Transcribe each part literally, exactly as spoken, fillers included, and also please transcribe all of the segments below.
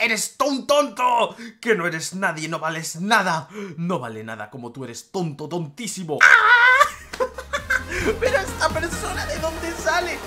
¡Eres un tonto! ¡Que no eres nadie, no vales nada! No vale nada como tú eres tonto, tontísimo. ¡Ah! ¡Pero esta persona de dónde sale!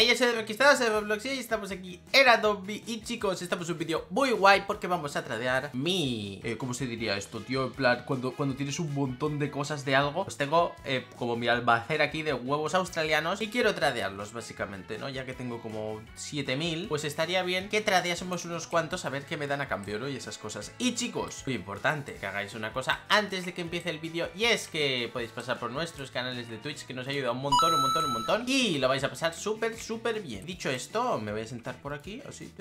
Y yo soy de Requistados, de Roblox, y estamos aquí en Adobi. Y chicos, estamos en un vídeo muy guay porque vamos a tradear mi... Eh, ¿Cómo se diría esto, tío? En plan, cuando, cuando tienes un montón de cosas de algo, pues tengo eh, como mi almacén aquí de huevos australianos y quiero tradearlos, básicamente, ¿no? Ya que tengo como siete mil, pues estaría bien que tradeásemos unos cuantos a ver qué me dan a cambio, ¿no? Y esas cosas. Y chicos, muy importante que hagáis una cosa antes de que empiece el vídeo, y es que podéis pasar por nuestros canales de Twitch, que nos ayuda un montón, un montón, un montón, y lo vais a pasar súper, súper Súper bien. Dicho esto, me voy a sentar por aquí así.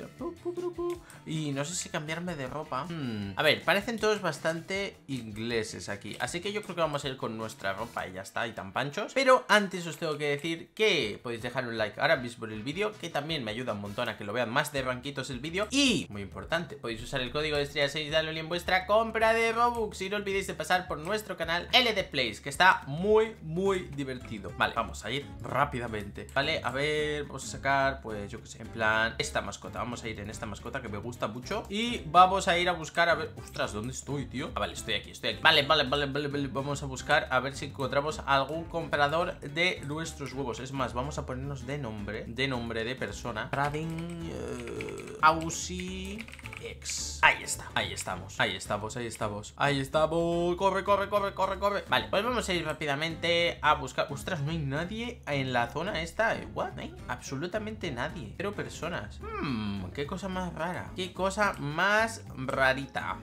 Y no sé si cambiarme de ropa. hmm. A ver, parecen todos bastante ingleses aquí, así que yo creo que vamos a ir con nuestra ropa y ya está, y tan panchos. Pero antes os tengo que decir que podéis dejar un like ahora mismo en el vídeo, que también me ayuda un montón a que lo vean más de banquitos el vídeo. Y, muy importante, podéis usar el código de estrella seis de Loli en vuestra compra de Robux. Y no olvidéis de pasar por nuestro canal LDplays, que está muy, muy divertido. Vale, vamos a ir rápidamente. Vale, a ver, vamos a sacar, pues yo que sé, en plan esta mascota, vamos a ir en esta mascota que me gusta mucho. Y vamos a ir a buscar, a ver, ostras, ¿dónde estoy, tío? Ah, vale, estoy aquí, estoy aquí, vale, vale, vale, vale, vale. Vamos a buscar a ver si encontramos algún comprador de nuestros huevos. Es más, vamos a ponernos de nombre, de nombre de persona, Radin, uh, Aussie X. Ahí está, ahí estamos, ahí estamos, ahí estamos, ahí estamos. Corre, corre, corre, corre, corre. Vale, pues vamos a ir rápidamente a buscar. Ostras, no hay nadie en la zona esta. ¿What? ¿Eh? Absolutamente nadie. Cero personas. Hmm, qué cosa más rara. Qué cosa más rarita.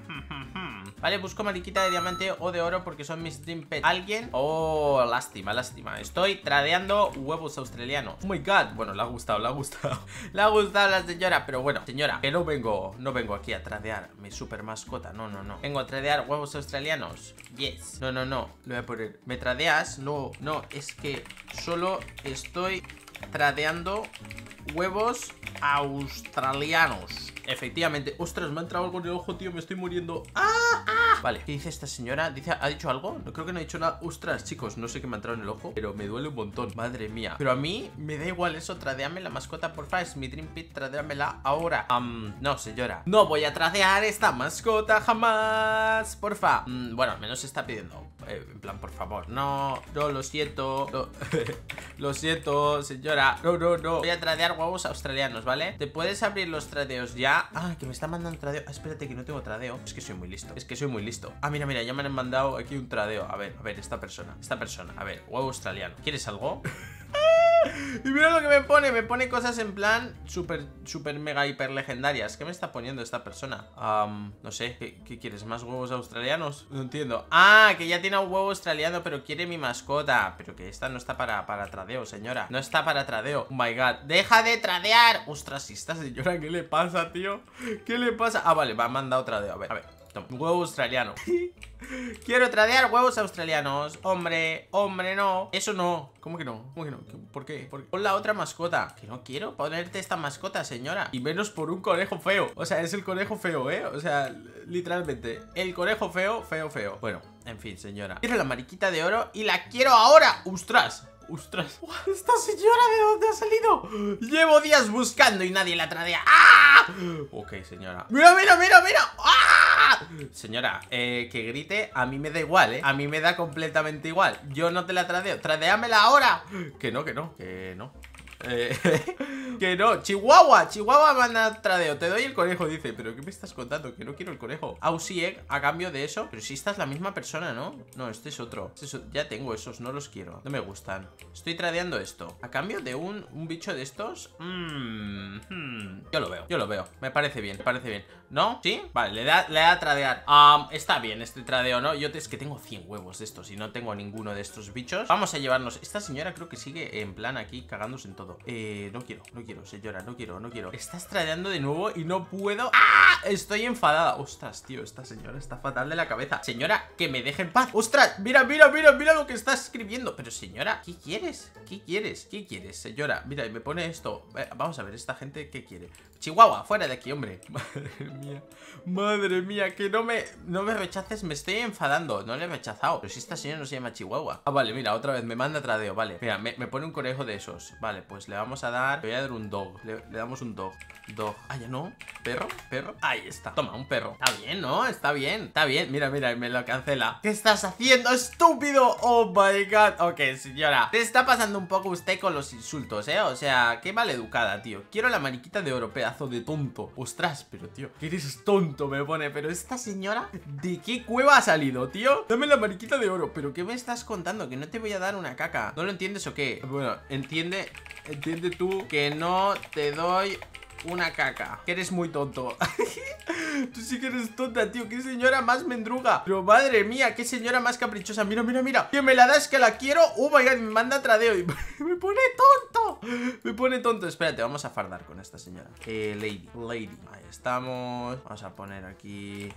Vale, busco mariquita de diamante o de oro porque son mis dream pets. ¿Alguien? Oh, lástima, lástima. Estoy tradeando huevos australianos. Oh my god. Bueno, le ha gustado, le ha gustado. Le ha gustado la señora, pero bueno, señora, que no vengo, no vengo aquí a tradear mi super mascota. No, no, no. Vengo a tradear huevos australianos. Yes. No, no, no. Lo voy a poner. ¿Me tradeas? No, no. Es que solo estoy tradeando huevos australianos. Efectivamente. Ostras, me ha entrado algo en el ojo, tío. Me estoy muriendo. ¡Ah! ¡Ah! Vale, ¿qué dice esta señora? ¿Dice, ¿ha dicho algo? No creo que no ha dicho nada. Ostras, chicos, no sé qué me ha entrado en el ojo, pero me duele un montón. Madre mía. Pero a mí me da igual eso. Tradeame la mascota, porfa. Es mi dream pet. Tradeamela ahora. Um, no, señora. No voy a tradear esta mascota jamás. Porfa. Mm, bueno, al menos está pidiendo. Eh, en plan, por favor. No, no, lo siento. No. Lo siento, señora. No, no, no. Voy a tradear huevos australianos, ¿vale? ¿Te puedes abrir los tradeos ya? Ah, que me está mandando tradeo. Ah, espérate, que no tengo tradeo. Es que soy muy listo. Es que soy muy listo. Ah, mira, mira, ya me han mandado aquí un tradeo. A ver, a ver, esta persona. Esta persona. A ver, huevo australiano. ¿Quieres algo? Y mira lo que me pone. Me pone cosas en plan súper, súper, mega, hiper legendarias. ¿Qué me está poniendo esta persona? Um, no sé. ¿Qué, ¿Qué quieres? ¿Más huevos australianos? No entiendo. Ah, que ya tiene un huevo australiano, pero quiere mi mascota. Pero que esta no está para, para tradeo, señora. No está para tradeo. Oh my god. ¡Deja de tradear! Ostras, esta señora, ¿qué le pasa, tío? ¿Qué le pasa? Ah, vale, me ha mandado tradeo. A ver, a ver. Toma. Huevo australiano. Quiero tradear huevos australianos. Hombre, hombre, no. Eso no. ¿Cómo que no? ¿Cómo que no? ¿Por qué? ¿Por qué? Pon la otra mascota. Que no quiero ponerte esta mascota, señora. Y menos por un conejo feo. O sea, es el conejo feo, ¿eh? O sea, literalmente. El conejo feo, feo, feo. Bueno, en fin, señora. Quiero la mariquita de oro y la quiero ahora. ¡Ostras! ¡Ostras! ¿Esta señora de dónde ha salido? Llevo días buscando y nadie la tradea. ¡Ah! Ok, señora. ¡Mira, mira, mira, mira! ¡Ah! Señora, eh, que grite, a mí me da igual, ¿eh? A mí me da completamente igual. Yo no te la tradeo. ¡Tradeámela ahora! Que no, que no, que no. Eh, que no, Chihuahua, Chihuahua manda tradeo, te doy el conejo, dice. Pero ¿qué me estás contando? Que no quiero el conejo. Aussie X a cambio de eso. Pero si esta es la misma persona, ¿no? No, este es otro, este es... Ya tengo esos, no los quiero. No me gustan. Estoy tradeando esto a cambio de un, un bicho de estos. mm, hmm. Yo lo veo, yo lo veo. Me parece bien, me parece bien. ¿No? ¿Sí? Vale, le da, le da a tradear. um, Está bien este tradeo, ¿no? Yo te, es que tengo cien huevos de estos y no tengo ninguno de estos bichos. Vamos a llevarnos... Esta señora creo que sigue en plan aquí cagándose en todo. Eh, no quiero, no no quiero, señora, no quiero, no quiero. Estás tradeando de nuevo y no puedo. ¡Ah! Estoy enfadada. Ostras, tío, esta señora está fatal de la cabeza. Señora, que me deje en paz. Ostras, mira, mira, mira, mira lo que está escribiendo. Pero señora, ¿qué quieres? ¿Qué quieres? ¿Qué quieres, señora? Mira, y me pone esto. eh, Vamos a ver, esta gente, ¿qué quiere? Chihuahua, fuera de aquí, hombre. Madre mía, madre mía, que no me, no me rechaces, me estoy enfadando. No le he rechazado, pero si esta señora no se llama Chihuahua. Ah, vale, mira, otra vez, me manda tradeo, vale. Mira, me, me pone un conejo de esos. Vale, pues le vamos a dar, le voy a dar un dog. Le, le damos un dog, dog, ah, ya no. Perro, perro, ahí está, toma, un perro. Está bien, ¿no? Está bien, está bien. Mira, mira, me lo cancela. ¿Qué estás haciendo, estúpido? Oh my god. Ok, señora, te está pasando un poco usted con los insultos, ¿eh? O sea, qué maleducada, tío. Quiero la mariquita de oro, pedazo de tonto. Ostras, pero tío, que eres tonto, me pone. Pero esta señora, ¿de qué cueva ha salido, tío? Dame la mariquita de oro. ¿Pero qué me estás contando? Que no te voy a dar una caca. ¿No lo entiendes o qué? Bueno, entiende, entiende tú que no te doy una caca, que eres muy tonto. Tú sí que eres tonta, tío. Qué señora más mendruga. Pero madre mía, qué señora más caprichosa. Mira, mira, mira. Que me la das, que la quiero. Oh my god, me manda tradeo y me pone tonto. Me pone tonto. Espérate, vamos a fardar con esta señora. Eh, lady, lady. Ahí estamos. Vamos a poner aquí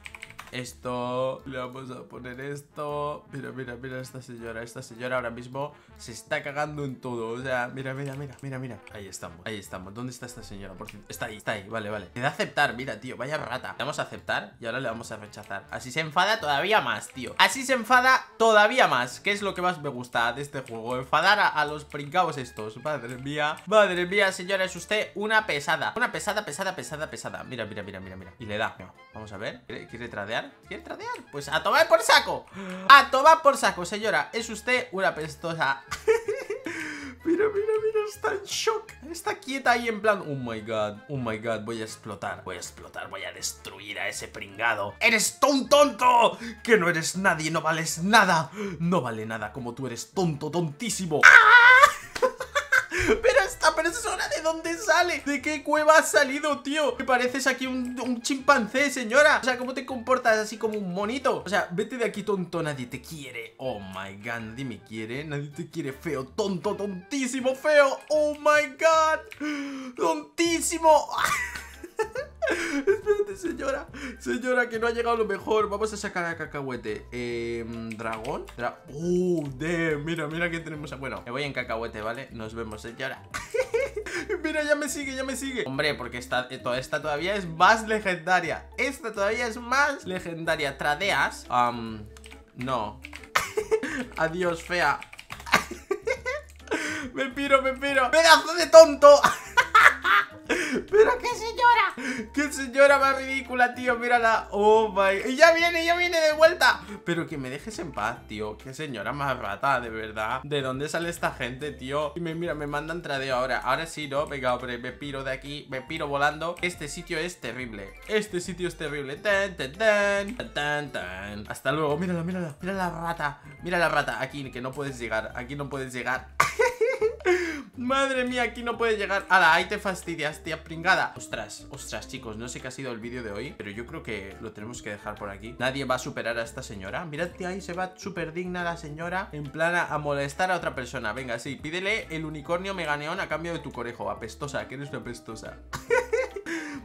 esto, le vamos a poner esto. Mira, mira, mira esta señora. Esta señora ahora mismo se está cagando en todo. O sea, mira, mira, mira, mira, mira. Ahí estamos, ahí estamos. ¿Dónde está esta señora? Por cierto, está ahí, está ahí, vale, vale. Le da a aceptar, mira, tío, vaya rata. Le vamos a aceptar y ahora le vamos a rechazar. Así se enfada todavía más, tío. Así se enfada todavía más. ¿Qué es lo que más me gusta de este juego? Enfadar a, a los pringados estos. Madre mía, madre mía, señora, es usted una pesada. Una pesada, pesada, pesada, pesada. Mira, mira, mira, mira, mira. Y le da. No, vamos a ver. ¿Quiere, quiere tradear? ¿Quiere tradear? Pues a tomar por saco. A tomar por saco, señora. Es usted una pestosa. Mira, mira, mira, está en shock. Está quieta ahí en plan, oh my god, oh my god, voy a explotar. Voy a explotar, voy a destruir a ese pringado. ¡Eres un tonto! Que no eres nadie, no vales nada. No vale nada como tú eres tonto, tontísimo. ¡Ah! Pero esta persona, ¿de dónde sale? ¿De qué cueva has salido, tío? Que pareces aquí un, un chimpancé, señora. O sea, ¿cómo te comportas así como un monito? O sea, vete de aquí, tonto, nadie te quiere. Oh my god, nadie me quiere. Nadie te quiere, feo, tonto, tontísimo, feo. Oh my god, tontísimo. Espérate, señora. Señora, que no ha llegado lo mejor. Vamos a sacar a Cacahuete. eh, Dragón. Dra Oh, damn. Mira, mira que tenemos a... Bueno, me voy en Cacahuete, ¿vale? Nos vemos, señora. Mira, ya me sigue, ya me sigue. Hombre, porque esta, esta todavía es más legendaria. Esta todavía es más legendaria. Tradeas. um, No. Adiós, fea. Me piro, me piro. Pedazo de tonto. Pero qué señora, qué señora más ridícula, tío, mírala. Oh my, y ya viene, ya viene de vuelta. Pero que me dejes en paz, tío. Qué señora más rata, de verdad. ¿De dónde sale esta gente, tío? Y me, mira, me mandan tradeo ahora, ahora sí, ¿no? Venga, hombre, me piro de aquí, me piro volando. Este sitio es terrible, este sitio es terrible. Tan, tan, tan, tan, tan. Hasta luego, mírala, mírala, mira la rata. Mira la rata, aquí que no puedes llegar. Aquí no puedes llegar. Madre mía, aquí no puede llegar. Ala, ahí te fastidias, tía pringada. Ostras, ostras, chicos, no sé qué ha sido el vídeo de hoy, pero yo creo que lo tenemos que dejar por aquí. Nadie va a superar a esta señora. Mirad que ahí se va súper digna la señora, en plan a, a molestar a otra persona. Venga, sí, pídele el unicornio meganeón a cambio de tu conejo. Apestosa, que eres una apestosa.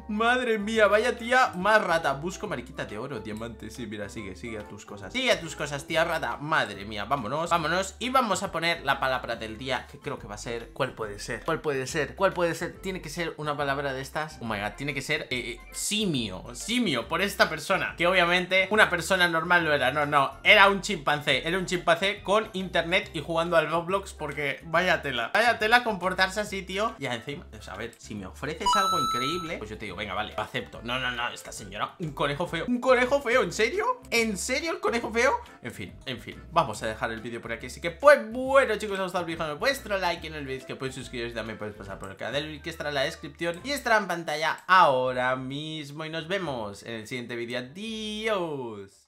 Madre mía, vaya tía más rata. Busco mariquita de oro, diamante. Sí, mira, sigue, sigue a tus cosas. Sigue a tus cosas, tía rata. Madre mía, vámonos, vámonos. Y vamos a poner la palabra del día, que creo que va a ser... ¿Cuál puede ser? ¿Cuál puede ser? ¿Cuál puede ser? Tiene que ser una palabra de estas. Oh my god, tiene que ser eh, simio. Simio, por esta persona. Que obviamente una persona normal no era. No, no, era un chimpancé. Era un chimpancé con internet y jugando al Roblox. Porque vaya tela. Vaya tela comportarse así, tío. Ya encima, pues a ver, si me ofreces algo increíble, pues yo te digo, venga, vale, lo acepto. No, no, no, esta señora, un conejo feo. ¿Un conejo feo? ¿En serio? ¿En serio el conejo feo? En fin, en fin, vamos a dejar el vídeo por aquí. Así que, pues bueno, chicos, os ha gustado el vídeo, vuestro like, no olvidéis que podéis suscribiros y también podéis pasar por el canal que estará en la descripción y estará en pantalla ahora mismo. Y nos vemos en el siguiente vídeo. Adiós.